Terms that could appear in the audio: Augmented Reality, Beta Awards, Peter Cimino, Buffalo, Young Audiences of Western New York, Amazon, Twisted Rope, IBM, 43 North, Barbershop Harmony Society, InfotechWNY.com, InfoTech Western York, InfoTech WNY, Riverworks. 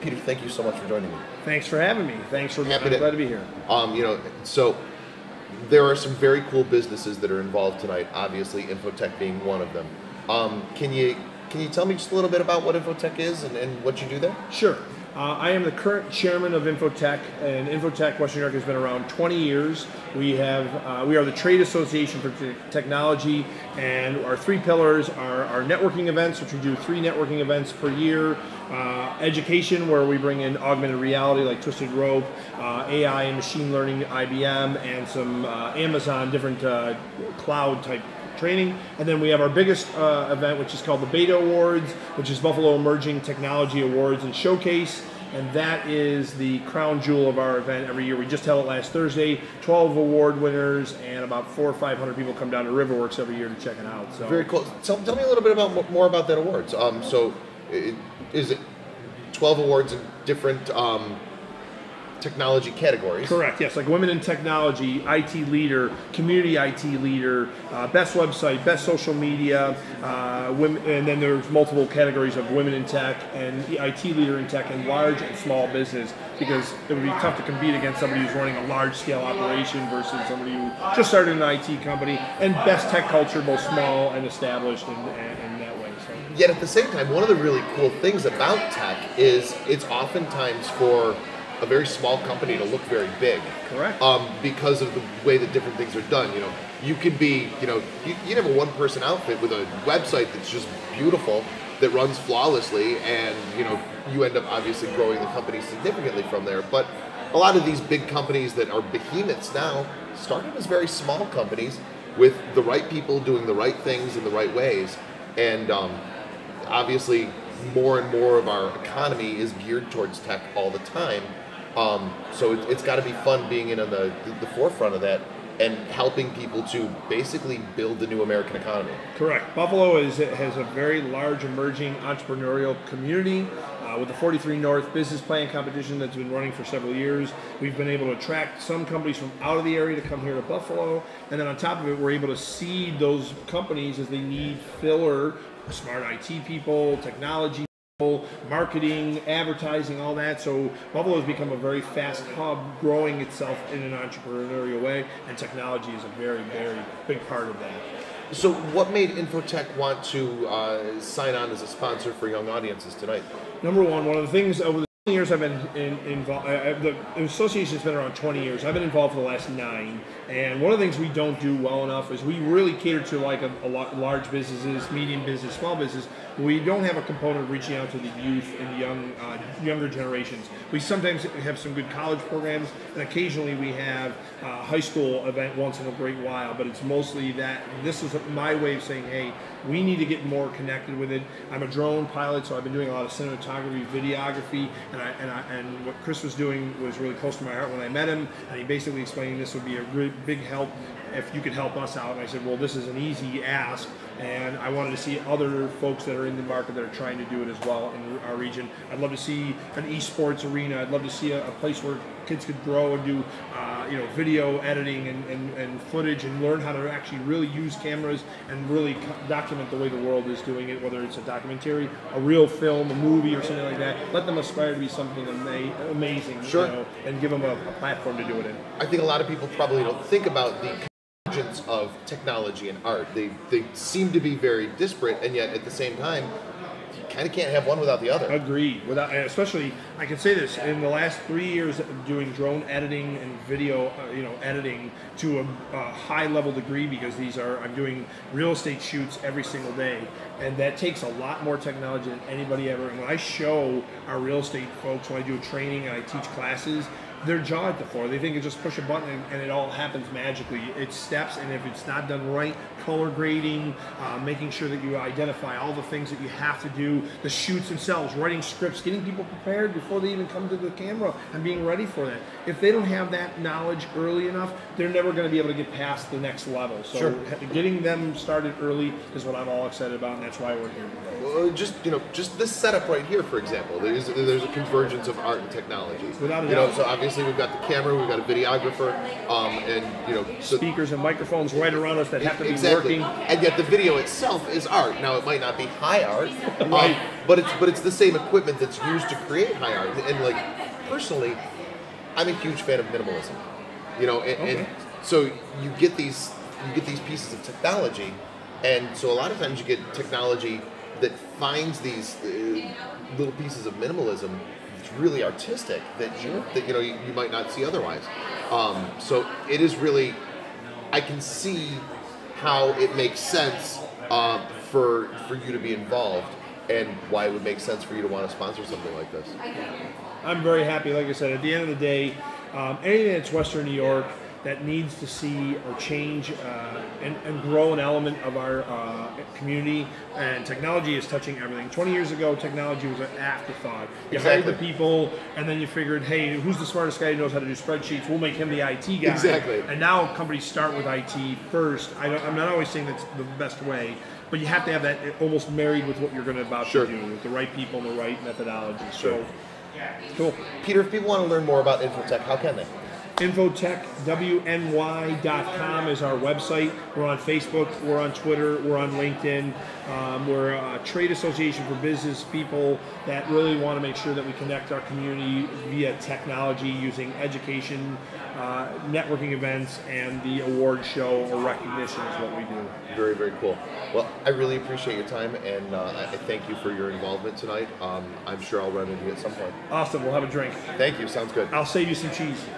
Peter, thank you so much for joining me. Thanks for having me. Thanks for being glad to be here. You know, so there are some very cool businesses that are involved tonight. Obviously, InfoTech being one of them. Can you tell me just a little bit about what InfoTech is and what you do there? Sure. I am the current chairman of InfoTech, and InfoTech Western York has been around 20 years. We have we are the trade association for technology, and our three pillars are our networking events, which we do 3 networking events per year, education, where we bring in augmented reality like Twisted Rope, AI and machine learning, IBM, and some Amazon different cloud type training, and then we have our biggest event, which is called the Beta Awards, which is Buffalo Emerging Technology Awards and Showcase, and that is the crown jewel of our event every year. We just held it last Thursday. 12 award winners and about 400 or 500 people come down to Riverworks every year to check it out. So very cool. Tell me a little bit about more about that awards. So is it 12 awards in different technology categories? Correct, yes, like women in technology, IT leader, community IT leader, best website, best social media, women, and then there's multiple categories of women in tech and IT leader in tech and large and small business, because it would be tough to compete against somebody who's running a large-scale operation versus somebody who just started an IT company, and best tech culture, both small and established and that way. So. Yet at the same time, one of the really cool things about tech is it's oftentimes for a very small company to look very big. Correct. Because of the way that different things are done. You know, you could be, you know, you have a one-person outfit with a website that's just beautiful, that runs flawlessly, and, you know, you end up obviously growing the company significantly from there. But a lot of these big companies that are behemoths now started as very small companies with the right people doing the right things in the right ways. And obviously more and more of our economy is geared towards tech all the time. So it's got to be fun being in on the forefront of that and helping people to basically build the new American economy. Correct. Buffalo has a very large emerging entrepreneurial community. With the 43 North business plan competition that's been running for several years, we've been able to attract some companies from out of the area to come here to Buffalo. And then on top of it, we're able to seed those companies as they need filler, smart IT people, technology people, marketing, advertising, all that. So Buffalo has become a very fast hub, growing itself in an entrepreneurial way, and technology is a very, very big part of that. So what made InfoTech want to sign on as a sponsor for young audiences tonight? Number one of the things over the years I've been involved, the association's been around 20 years. I've been involved for the last 9, and one of the things we don't do well enough is we really cater to like large businesses, medium business, small business. We don't have a component of reaching out to the youth and the younger generations. We sometimes have some good college programs, and occasionally we have a high school event once in a great while, but it's mostly that. This is my way of saying, hey, we need to get more connected with it. I'm a drone pilot, so I've been doing a lot of cinematography, videography, and what Chris was doing was really close to my heart when I met him, and he basically explained this would be a really big help if you could help us out. And I said, well, this is an easy ask, and I wanted to see other folks that are in the market that are trying to do it as well in our region. I'd love to see an esports arena. I'd love to see a place where kids could grow and do you know, video editing and footage, and learn how to actually really use cameras and really document the way the world is doing it, whether it's a documentary, a real film, a movie, or something like that. Let them aspire to be something amazing. Sure. You know, and give them a platform to do it in. I think a lot of people probably don't think about the of technology and art. They seem to be very disparate, and yet at the same time, you kind of can't have one without the other. Agreed. Especially, I can say this, in the last 3 years of doing drone editing and video editing to a high level degree, because I'm doing real estate shoots every single day, and that takes a lot more technology than anybody ever. And when I show our real estate folks, when I do training and I teach classes, they're jaw at the floor. They think it's just push a button and it all happens magically. It's steps, and if it's not done right, color grading, making sure that you identify all the things that you have to do, the shoots themselves, writing scripts, getting people prepared before they even come to the camera and being ready for that. If they don't have that knowledge early enough, they're never going to be able to get past the next level. So sure. Getting them started early is what I'm all excited about, and that's why we're here today. Well, just this setup right here, for example, there's a convergence of art and technology. Without a doubt. So obviously, we've got the camera, we've got a videographer, and so speakers and microphones right around us that have to be working. And yet the video itself is art. Now it might not be high art, right? But it's the same equipment that's used to create high art. And like, personally, I'm a huge fan of minimalism. You know, and so you get these pieces of technology, and so a lot of times you get technology that finds these little pieces of minimalism that's really artistic that you might not see otherwise. So it is really, I can see how it makes sense for you to be involved, and why it would make sense for you to want to sponsor something like this. I'm very happy, like I said, at the end of the day, anything that's Western New York that needs to see or change and grow an element of our community, and technology is touching everything. 20 years ago, technology was an afterthought. You hired the people, and then you figured, hey, who's the smartest guy who knows how to do spreadsheets? We'll make him the IT guy. Exactly. And now companies start with IT first. I'm not always saying that's the best way, but you have to have that almost married with what you're going to to do, with the right people and the right methodology. Sure. So, cool. Peter, if people want to learn more about InfoTech, how can they? InfotechWNY.com is our website. We're on Facebook, we're on Twitter, we're on LinkedIn. We're a trade association for business people that really want to make sure that we connect our community via technology using education, networking events, and the award show or recognition is what we do. Very, very cool. Well, I really appreciate your time, and I thank you for your involvement tonight. I'm sure I'll run into you at some point. Awesome. We'll have a drink. Thank you. Sounds good. I'll save you some cheese.